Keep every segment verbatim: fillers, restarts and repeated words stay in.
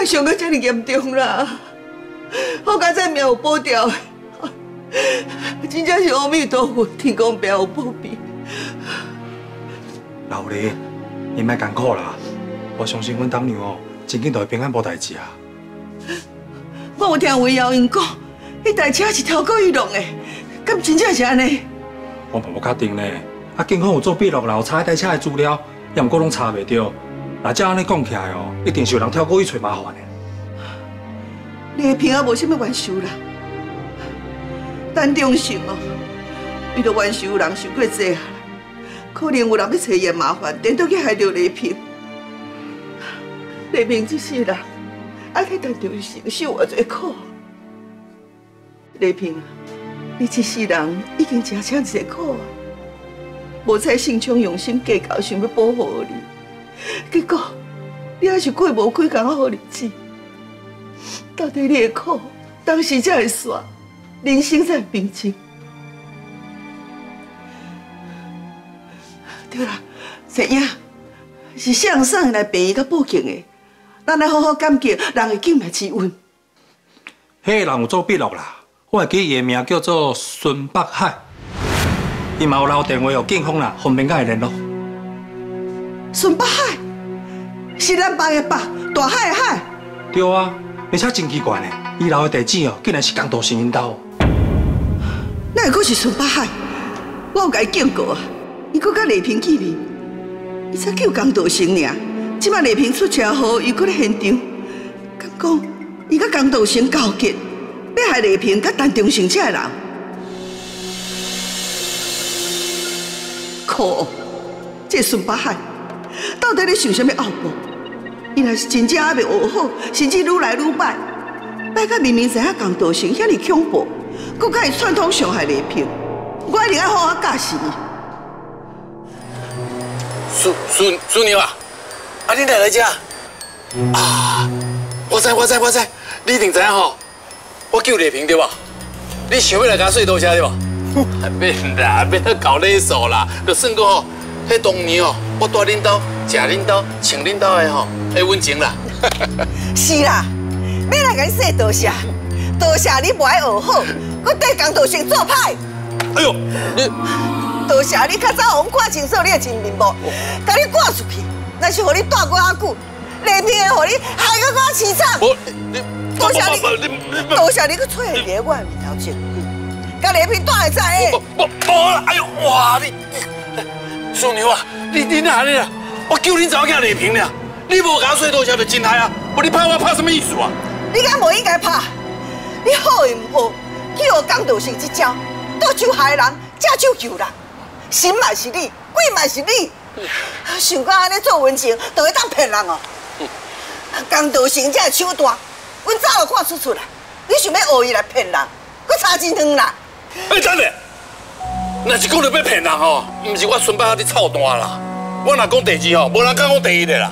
哪想到这么严重啦？我家这命有保掉，真正是阿弥陀佛，天公伯有保庇。老李，你莫艰苦啦，我相信阮当娘哦，真紧就会平安无代志啊。我有听魏瑶因讲，迄台车是超过伊弄的，敢真正是安尼？我嘛无确定呢，啊，警方有做笔录啦，有查迄台车的资料，也毋过拢查袂着。 那这安尼讲起来哦，一定是有人跳过去找麻烦的。你的平安无什么冤仇啦，陈忠信哦，伊都冤仇人伤过济啊，可能有人要找伊麻烦，颠倒去害着丽萍。丽萍这世人，啊去陈忠信受偌济苦。丽萍啊，你这世人已经吃这么济苦啊，无采信昌用心计较，想要保护你。 结果，你还是过无几天好日子。到底你的苦，当时才会煞，人生才会平静。对啦，石英是向上来病院甲报警的，咱来好好感激人的救命之恩。迄人有做笔录啦，我会记伊的名叫做孙北海，伊嘛有留电话予警方啦，方便甲伊联络。 孙北海，是咱爸的爸，大海的海。对啊，而且真奇怪呢，伊留的地址哦，竟然是江道成因家哦。那还阁是孙北海？我有甲伊警告啊，伊阁甲丽萍见面，伊才叫江道成尔。即摆丽萍出车祸，伊阁咧现场，敢讲伊甲江道成勾结，要害丽萍甲陈忠信这人。可恶，这孙北海！ 到底你想什么后果？伊若是真正还袂学好，甚至愈来愈歹，歹到明明知影江道成遐尼恐怖，佫佮伊串通伤害丽萍，我一定要好好教训伊。孙孙孙娘啊，啊你哪来遮？啊，我知我知我知，你一定知影吼，我救丽萍对吧？你想要来甲水多些对吧？免啦，免去搞勒索啦，就算讲吼。 迄当年哦，我带恁兜、食恁兜、穿恁兜的吼，迄温情啦。是啦，要来甲你说多谢，多谢你无爱学好，我对江道成做歹。哎呦，你多谢你较早互看清楚你的真面目，甲你赶出去，那是互你带过遐久，内面的互你害到我凄惨。我你多谢你，多谢你去出现在我面头前，甲内面带会知的。我我啦，哎呦哇你！ 孙娘啊，你你哪里啦？我救你早嫁丽萍了，你无甲我洗多少就真害啊！无你拍我拍什么意思啊？你敢无应该拍？你好也唔好，去学江道成这招，倒手害人，正手救人，心嘛是你，鬼嘛是你，想到安尼做文情，就会当骗人哦。江道成这手段，阮早就看出出来，你想要学伊来骗人，佫差真远啦。哎，等下。 那是讲着要骗人吼，唔是我孙爸在操蛋啦。我若讲第二吼，无人敢讲第一个啦。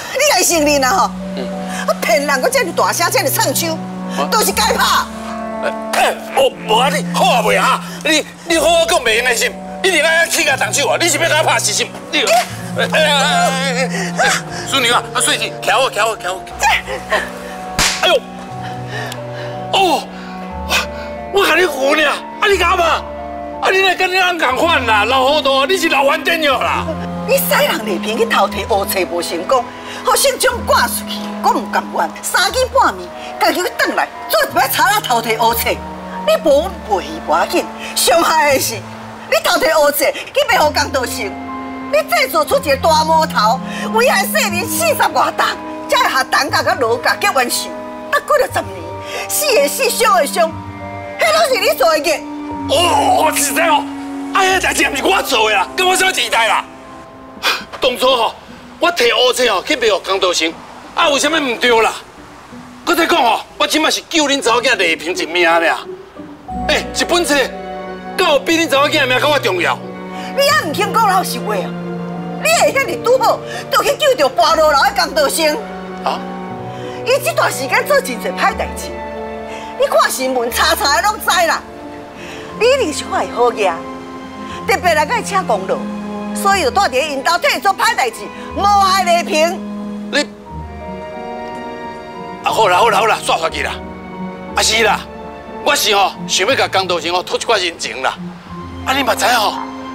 你来承认啦吼？嗯。啊，骗人搁遮尔大声，遮尔唱秋，都是该怕。哎，我无啊，你好啊袂啊？你你好好讲袂用的心，一定爱起家动手啊！你是要甲拍是心？你。哎呀！孙女啊，啊水是徛好徛好徛好。哎呦！哦，我甲你胡呢？ 啊你干嘛？啊你来跟恁翁共款啦，老糊涂，你是老顽童哟啦！你使人丽萍去偷摕乌册无成功，互信忠赶出去，我唔甘愿，三更半暝，家己去转来，做一摆贼仔偷摕乌册，你无阮袂无要紧，伤害的是你偷摕乌册，去卖互江道成，你制造出一个大魔头，危害世人四十外人，才会下等甲甲老家结冤仇，得过了十年，死的死，伤的伤。 迄拢是你做的孽！哦，是这哦，啊，迄代志毋是我做的啦，跟我什么期待啦？当初吼，我摕乌车吼去卖予江道成，啊，有啥物唔对啦？搁再讲吼，我即摆是救恁查某囝丽萍一命俩，哎，一本册，敢有比恁查某囝命较我重要？你还唔肯讲老实话啊？你会遐尼拄好，都去救着跋落楼的江道成？啊？伊这段时间做真侪歹代志。 你看新闻查查的拢知啦，你一定是看伊好嘢，特别来个车公路，所以就带伫因兜替伊做歹代志，谋害丽萍。你啊好啦好啦好啦，煞煞去啦。啊是啦，我是吼、喔、想要甲江道成吼讨一寡人情啦。啊你嘛知吼、喔，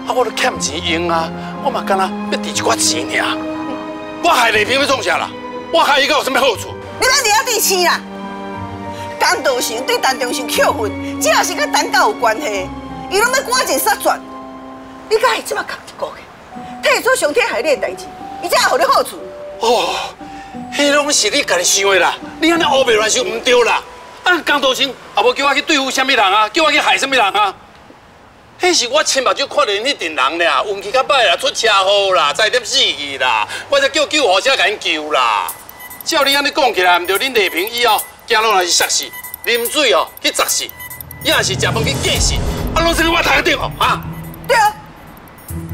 啊我都欠钱用啊，我嘛干那要挃一寡钱尔。我害丽萍要创啥啦？我害伊个有啥物好处？你咱伫遐挃钱啦！江道成对陈仲秀扣分，只要是跟陈家有关系，伊拢要赶尽杀绝。你甲伊即马扛一个去，替做伤天害理的代志，伊才会予你好处。哦。 迄拢是你家己想的啦，你安尼胡白乱想唔对啦。啊，江道成也无叫我去对付什么人啊，叫我去害什么人啊？迄是我亲目睭看到因迄阵人俩运气较歹啦，出车祸啦，差点死去啦，我才叫救护车甲因救啦。照你安尼讲起来，唔对，恁丽萍以后走路若是摔死，啉水哦去砸死，也是食饭去假死，啊，拢是我头壳顶哦，啊？对啊，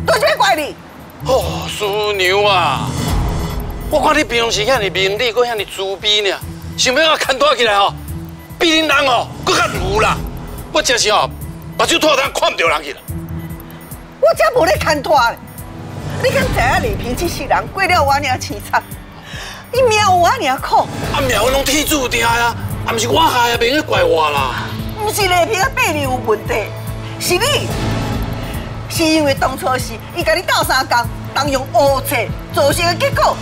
都是要怪你。哦，师娘啊！ 我看你平常时遐尼明理，搁遐尼自卑呢，想要我牵拖起来吼，比恁人吼搁较牛啦！我真是吼，目睭脱单看唔到人去啦。我真无咧牵拖咧，你敢知影丽萍这世人过了我尔凄惨，伊命有我尔苦。啊命我拢天注定啊，啊毋是我害啊，袂用怪我啦。毋是丽萍啊，背面有问题，是你，是因为当初是伊甲你斗相共，动用乌策造成的结果。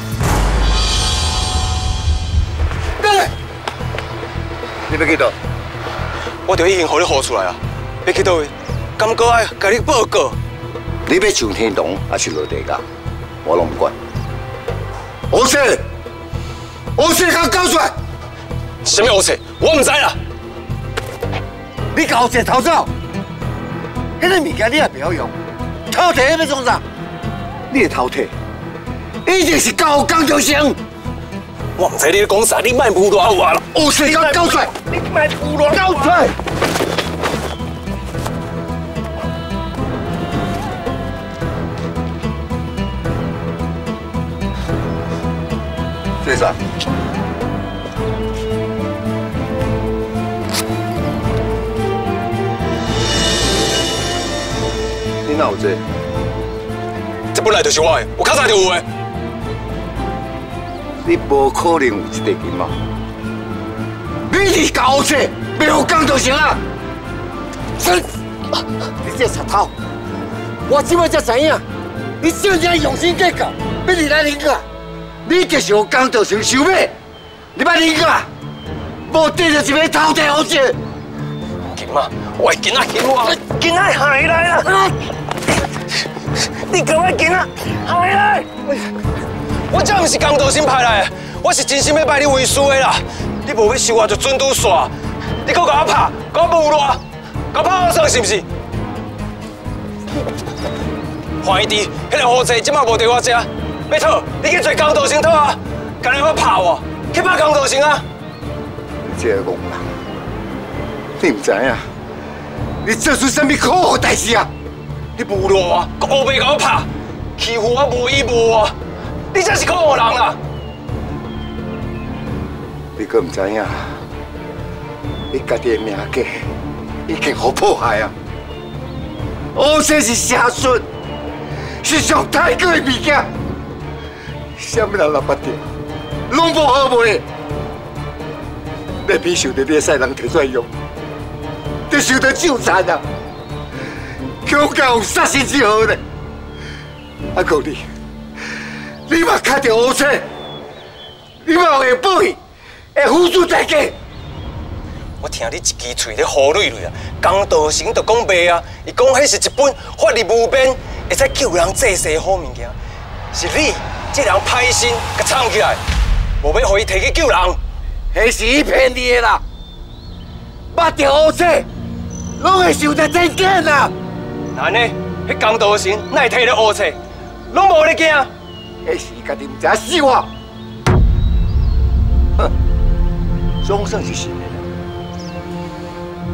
你要去倒？我著已经互你呼出来啊！要去倒位？敢搁爱甲你报告？你要上天堂还是落地狱？我拢唔管。乌色，乌色，甲我交出来！什么乌色？我唔知啦。你甲乌色偷走，迄个物件你也袂晓用，偷摕迄要创啥？你会偷摕，一定是交江道成。 我唔知你讲啥，你卖胡乱话啦！乌色交交出来，你卖胡乱交出来！这是啥？你哪有这？这本来就是我的，我较早就有的。 你无可能有这块金嘛？你是搞错，没有讲就行了。真，你这贼头，我今摆才知影，你真正用心计较，要离咱林家，你就是有讲就行收尾。你别林家，无得就是要偷地好钱。金妈，我囡仔害我，囡仔害咱啦！你搞我囡仔害咱！ 我这不是江道成派来的，我是真心要拜你为师的啦。你无要收我就准拄煞，你搁甲我拍，甲我侮辱，甲拍我算是不是？怀疑弟，迄个乌贼即马无伫我遮，要讨你去找江道成讨啊！干日要拍我，去拍江道成啊！你这个戆人，你唔知影，你做出什么可恶代志啊？你侮辱我，搁乌白甲我拍，欺负我无依无我。 你真是可恶人啦！你阁唔知影，你家己的命格已经好破坏啊！乌色是邪术，是上太古的物件，什么人也捌得，拢无好卖。那边想到你使人摕出来用，就想到纠缠啊！恐怕有杀身之祸呢！阿哥你。 你嘛看到乌色，你嘛会报应，会付出代价。我听你一支嘴咧胡乱乱啊，江道成就讲袂啊，伊讲迄是一本法律无边，会使救人济世好物件。是你这人歹心，甲藏起来，无要互伊摕去救人。迄是伊骗你的啦，捌着乌色，拢会受到真见啦。那呢，迄江道成哪会摕咧乌色，拢无咧惊。 那是家己唔知死活，哼，总算是信的，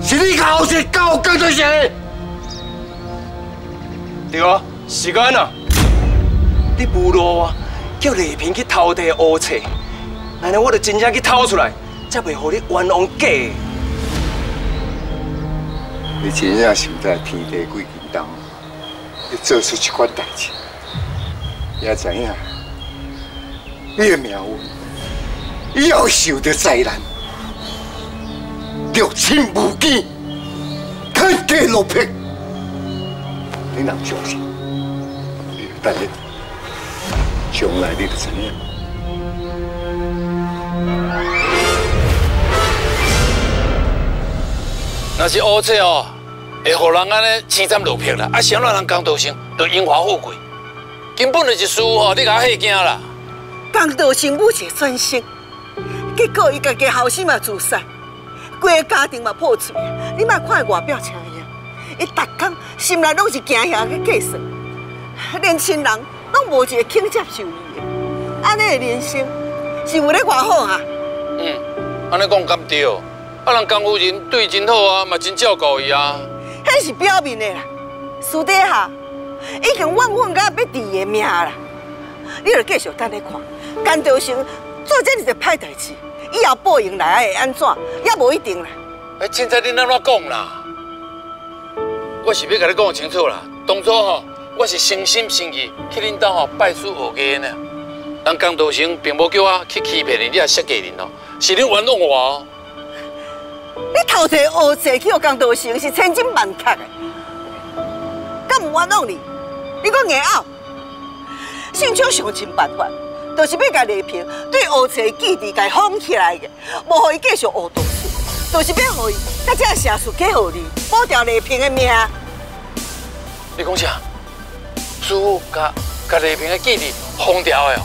是你搞事搞江道成的，对啊，是干呐？你侮辱我，叫丽萍去偷地乌册，安尼我就真正去偷出来，才袂互你冤枉假。你真正想在天地鬼金当，你做出这款代志。 也知影，你的命运要受着灾难，六亲无见，天地落魄，你能相信？但是将来你就知影。 那是乌贼哦，会互人安尼凄惨落魄啦！啊，谁让人讲道生就荣华富贵，根本就是输哦！你甲我吓惊啦！讲道生母一个转生，结果伊家己后生嘛自杀，规个家庭嘛破碎。你嘛看外表像伊，伊逐天心内拢是惊吓去计算，连亲人拢无一个肯接受伊的，安尼的人生是有咧偌好啊！嗯，安尼讲敢对？ 啊，人江夫人对伊真好啊，嘛真照顾伊啊。迄是表面的啦，私底下已经怨恨到要挃个命啦。你著继续等咧看，干道生做这一个歹代志，以后报应来会安怎，也无一定啦。哎，凊彩恁安怎讲啦？我是要甲你讲清楚啦。当初吼，我是诚心诚意去恁家吼拜师学艺呢。人江道生并无叫我去欺骗恁，你也设计恁哦，是恁玩弄我哦。 你头一个乌贼去学工道生是千真万确的，敢唔冤枉你？你讲硬拗，想少想尽办法，就是要甲丽萍对乌贼记忆甲封起来嘅，无互伊继续学道士，就是要互伊甲这邪术结合你，保掉丽萍的命。你讲啥？师傅甲甲丽萍的记忆封掉的哦？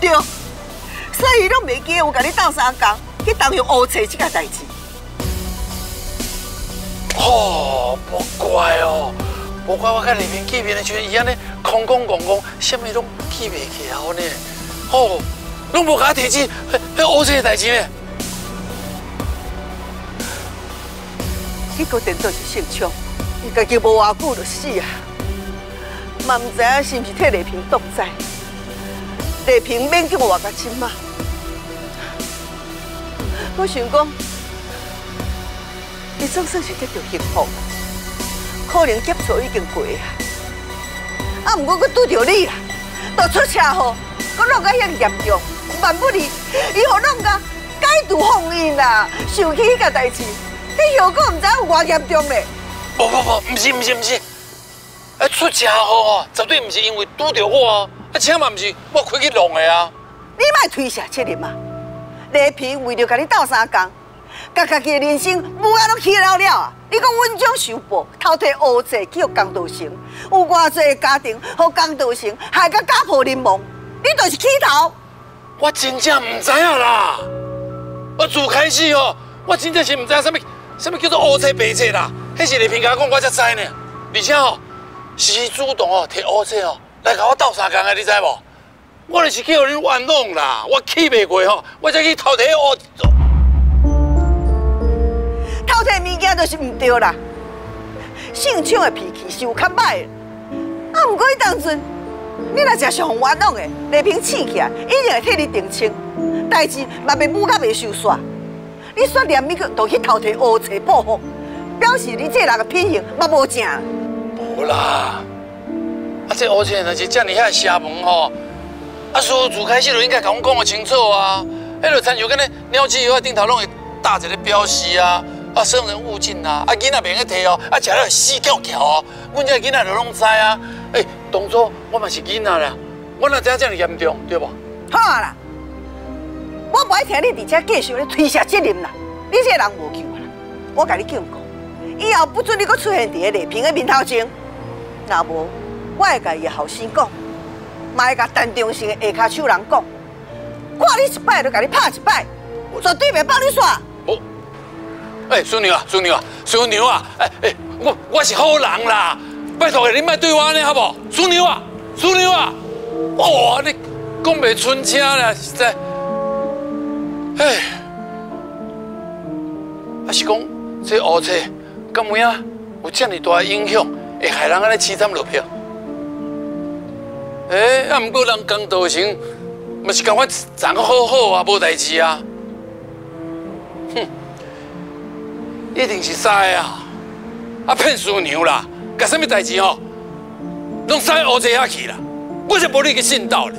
对，所以拢袂记有甲你斗相共去动用乌贼这件代志。 哦，莫怪哦，莫怪我甲丽萍见面的时阵，伊安尼空空戆戆，啥物拢记袂起来呢？哦，拢无甲我提起迄迄乌贼的代志呢？结果电脑是受伤，伊家己无偌久就死啊，嘛毋知影是毋是替丽萍挡灾。丽萍免叫我甲亲妈，我想讲。 你总算是得到幸福，可能劫数已经过啊，啊，不过佫拄着你啦，倒出车祸，佫弄到遐严重，万不利，伊予弄到解除封印啦，想起迄件代志，你后果唔知有偌严重咧。无无无，唔是唔是唔是，啊出车祸哦，绝对唔是因为拄着我啊，啊车嘛唔是我开去弄的啊。你莫推卸责任嘛，丽萍为着甲你斗相共。 甲家己的人生，母啊拢起了了啊！你讲阮种受报，偷摕乌贼去互工道生，有偌济家庭互工道生害到家破人亡，你就是起头。我真正唔知影啦！我自开始哦，我真正是唔知影啥物啥物叫做乌贼白贼啦。迄是丽萍甲我讲，我才知呢。而且哦，是主动哦摕乌贼哦来甲我斗相共的，你知无？我就是去互恁冤枉啦！我气袂过吼，我才去偷摕迄乌。 偷摕物件就是唔对啦，姓张的脾气是有较歹的，啊，不过伊当阵，你若真是互冤枉的，丽萍气起来，一定会替你澄清，代志嘛袂母甲袂受煞，你煞连咪去倒去偷摕乌贼报复，表示你这人的品行嘛无正。无啦，啊，这乌贼若是遮尔遐邪门吼，啊，师傅自开始就应该甲阮讲个清楚啊，迄落参像敢若鸟鼠药顶头拢会打一个标示啊。 啊，生人勿近呐！啊，囡仔袂用去提哦，啊，食了死翘翘哦。阮这囡仔就拢知啊。哎、欸，当初我嘛是囡仔啦，我哪知影这么严重，对无？好啦，我不爱听你伫遮继续咧推卸责任啦。你这人无救啦，我甲你警告，以后不准你搁出现伫个丽萍的面头前。若无，我会甲伊后生讲，嘛会甲陈忠诚的下骹手人讲，看你一摆就甲你拍一摆，绝对袂放你煞。 哎，孙娘啊，孙娘啊，孙娘啊！哎哎，我我是好人啦，拜托你，你莫对我安尼好不好？孙娘啊，孙娘啊！哇，你讲袂春车啦，实在。哎，啊是讲这乌车，敢有影有这么大影响，会害人安尼凄惨落魄？哎，啊，不过人工道生，嘛是讲我长得好好啊，无代志啊。哼。 一定是知啊！啊骗师娘啦，甲什么代志吼，拢使乌贼遐去啦，我就无你去信道咧。